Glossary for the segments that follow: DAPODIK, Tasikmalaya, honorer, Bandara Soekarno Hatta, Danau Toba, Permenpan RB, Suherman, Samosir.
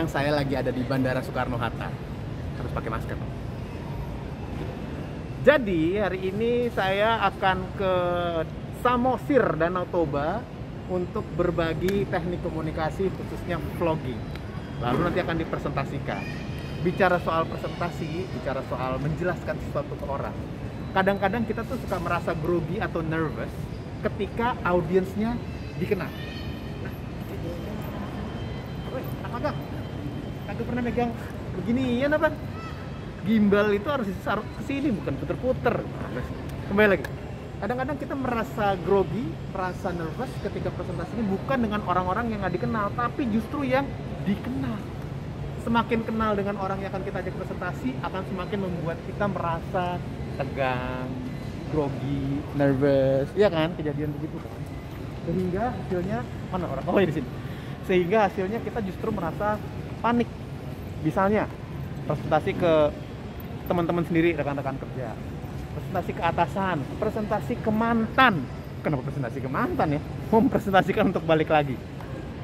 sekarang saya lagi ada di Bandara Soekarno Hatta. Harus pakai masker. Jadi hari ini saya akan ke Samosir, Danau Toba, untuk berbagi teknik komunikasi khususnya vlogging. Lalu nanti akan dipresentasikan. Bicara soal presentasi, bicara soal menjelaskan sesuatu ke orang, kadang-kadang kita tuh suka merasa grogi atau nervous ketika audiensnya dikenal. Agak kagak pernah megang beginian apa? Gimbal itu harus disaruh ke sini, bukan puter-puter. Kembali lagi. Kadang-kadang kita merasa grogi, merasa nervous ketika presentasinya bukan dengan orang-orang yang nggak dikenal, tapi justru yang dikenal. Semakin kenal dengan orang yang akan kita ajak presentasi, akan semakin membuat kita merasa tegang, grogi, nervous. Iya kan? Kejadian begitu kan? Sehingga hasilnya mana orang? Oh, di sini. Sehingga hasilnya kita justru merasa panik. Misalnya presentasi ke teman-teman sendiri, rekan-rekan kerja, presentasi ke atasan, presentasi ke mantan. Kenapa presentasi ke mantan ya? Mempresentasikan untuk balik lagi.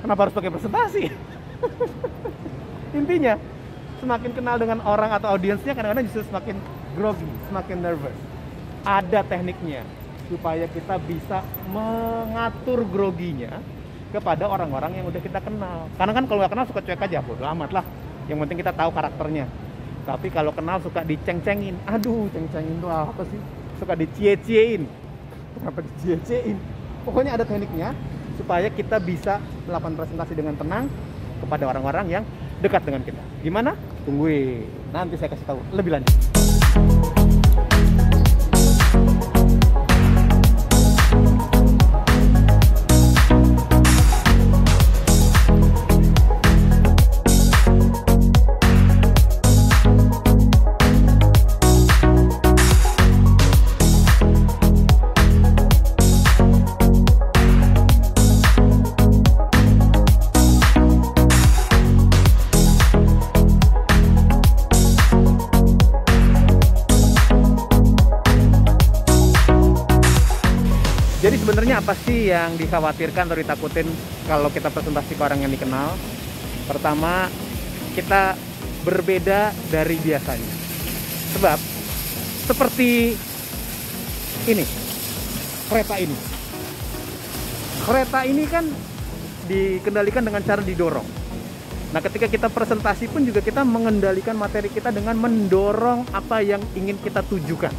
Kenapa harus pakai presentasi? Intinya semakin kenal dengan orang atau audiensnya, kadang-kadang justru semakin grogi, semakin nervous. Ada tekniknya supaya kita bisa mengatur groginya kepada orang-orang yang udah kita kenal. Karena kan kalau nggak kenal suka cuek aja, bodo amat lah, yang penting kita tahu karakternya. Tapi kalau kenal suka diceng-cengin. Aduh, ceng-cengin tuh apa sih? Suka dicie-ciein. Kenapa dicie-ciein? Pokoknya ada tekniknya supaya kita bisa melakukan presentasi dengan tenang kepada orang-orang yang dekat dengan kita. Gimana? Tungguin, nanti saya kasih tahu lebih lanjut. Jadi sebenarnya apa sih yang dikhawatirkan atau ditakutin kalau kita presentasi ke orang yang dikenal? Pertama, kita berbeda dari biasanya. Sebab seperti ini, kereta ini. Kereta ini kan dikendalikan dengan cara didorong. Nah, ketika kita presentasi pun juga kita mengendalikan materi kita dengan mendorong apa yang ingin kita tujukan.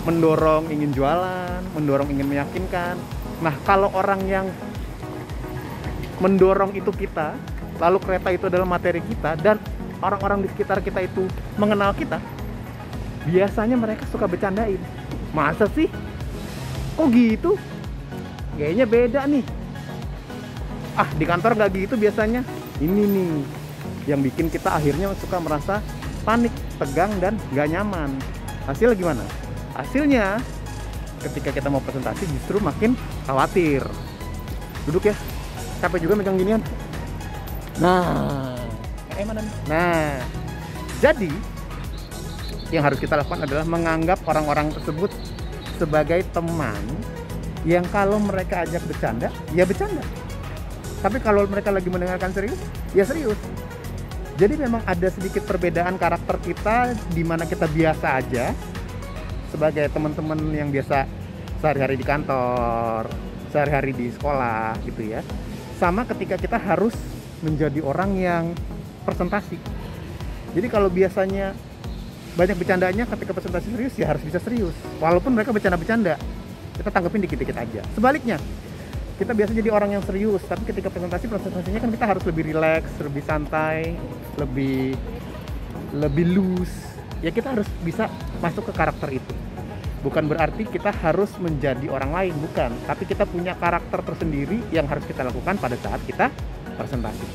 Mendorong ingin jualan, mendorong ingin meyakinkan. Nah, kalau orang yang mendorong itu kita, lalu kereta itu adalah materi kita, dan orang-orang di sekitar kita itu mengenal kita, biasanya mereka suka bercandain. Masa sih? Kok gitu? Kayaknya beda nih. Ah, di kantor nggak gitu biasanya. Ini nih yang bikin kita akhirnya suka merasa panik, tegang, dan nggak nyaman. Hasilnya gimana? Hasilnya ketika kita mau presentasi justru makin khawatir. Duduk ya, capek juga megang ginian. Nah, jadi yang harus kita lakukan adalah menganggap orang-orang tersebut sebagai teman yang kalau mereka ajak bercanda, ya bercanda. Tapi kalau mereka lagi mendengarkan serius, ya serius. Jadi memang ada sedikit perbedaan karakter kita, di mana kita biasa aja sebagai teman-teman yang biasa sehari-hari di kantor, sehari-hari di sekolah gitu ya. Sama ketika kita harus menjadi orang yang presentasi. Jadi kalau biasanya banyak bercandanya, ketika presentasi serius ya harus bisa serius. Walaupun mereka bercanda-bercanda, kita tanggepin dikit-dikit aja. Sebaliknya, kita biasa jadi orang yang serius, tapi ketika presentasinya kan kita harus lebih rileks, lebih santai, lebih loose. Ya kita harus bisa masuk ke karakter itu. Bukan berarti kita harus menjadi orang lain, bukan. Tapi kita punya karakter tersendiri yang harus kita lakukan pada saat kita presentasi.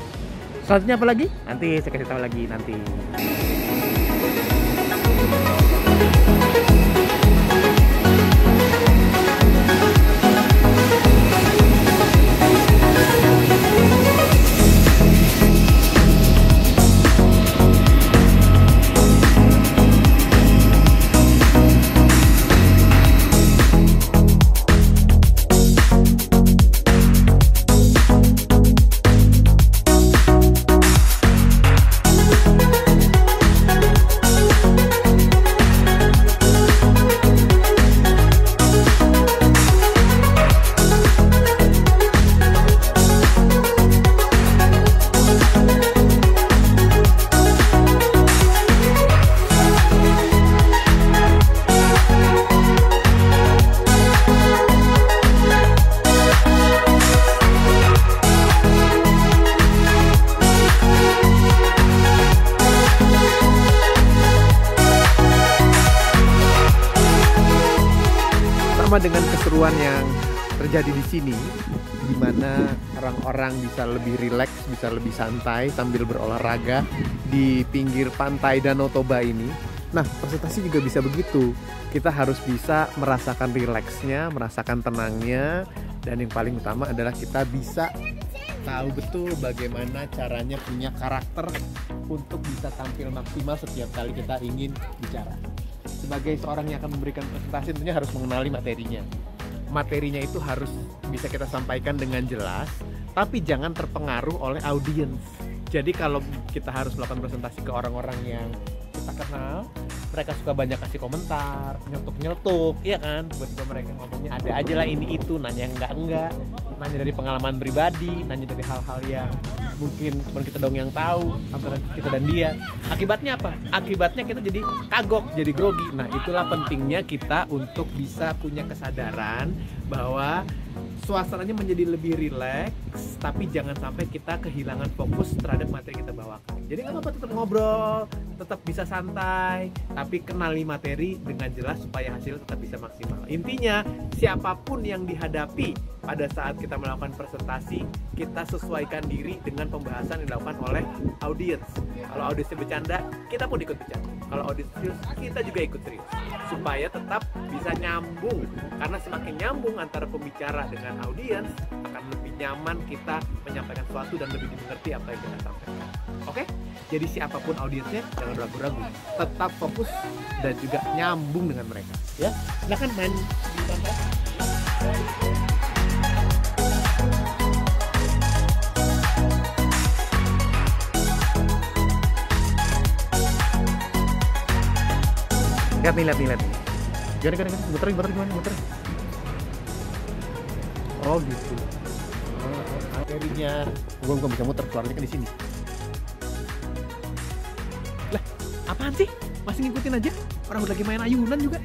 Selanjutnya apa lagi? Nanti saya kasih tahu lagi nanti. sama dengan keseruan yang terjadi di sini, di mana orang-orang bisa lebih rileks, bisa lebih santai sambil berolahraga di pinggir pantai Danau Toba ini. Nah, presentasi juga bisa begitu. Kita harus bisa merasakan rileksnya, merasakan tenangnya, dan yang paling utama adalah kita bisa tahu betul bagaimana caranya punya karakter untuk bisa tampil maksimal setiap kali kita ingin bicara. Sebagai seorang yang akan memberikan presentasi, tentunya harus mengenali materinya. Materinya itu harus bisa kita sampaikan dengan jelas, tapi jangan terpengaruh oleh audiens. Jadi kalau kita harus melakukan presentasi ke orang-orang yang kita kenal, mereka suka banyak kasih komentar, nyeletuk-nyeletuk, iya kan? Tiba-tiba mereka ngomongnya ada aja lah ini itu, nanya enggak-enggak, nanya dari pengalaman pribadi, nanya dari hal-hal yang mungkin cuma kita dong yang tahu, antara kita dan dia. Akibatnya apa? Akibatnya kita jadi kagok, jadi grogi. Nah, itulah pentingnya kita untuk bisa punya kesadaran bahwa suasananya menjadi lebih rileks, tapi jangan sampai kita kehilangan fokus terhadap materi yang kita bawakan. Jadi nggak apa-apa, tetap ngobrol, tetap bisa santai, tapi kenali materi dengan jelas supaya hasilnya tetap bisa maksimal. Intinya, siapapun yang dihadapi pada saat kita melakukan presentasi, kita sesuaikan diri dengan pembahasan yang dilakukan oleh audiens. Kalau audiensnya bercanda, kita pun ikut bercanda. Kalau audiens serius, kita juga ikut serius. Supaya tetap bisa nyambung, karena semakin nyambung antara pembicara dengan audiens, akan lebih nyaman kita menyampaikan sesuatu dan lebih dimengerti apa yang kita sampaikan. Oke? Jadi siapapun audiensnya, jangan ragu-ragu, tetap fokus dan juga nyambung dengan mereka, ya. Silahkan main di pantai. Lihat nih, gimana, muterin. Oh gitu. Materinya, gua nggak bisa muter, keluarnya kan di sini. Lah, apaan sih? Masih ngikutin aja. Orang udah lagi main ayunan juga.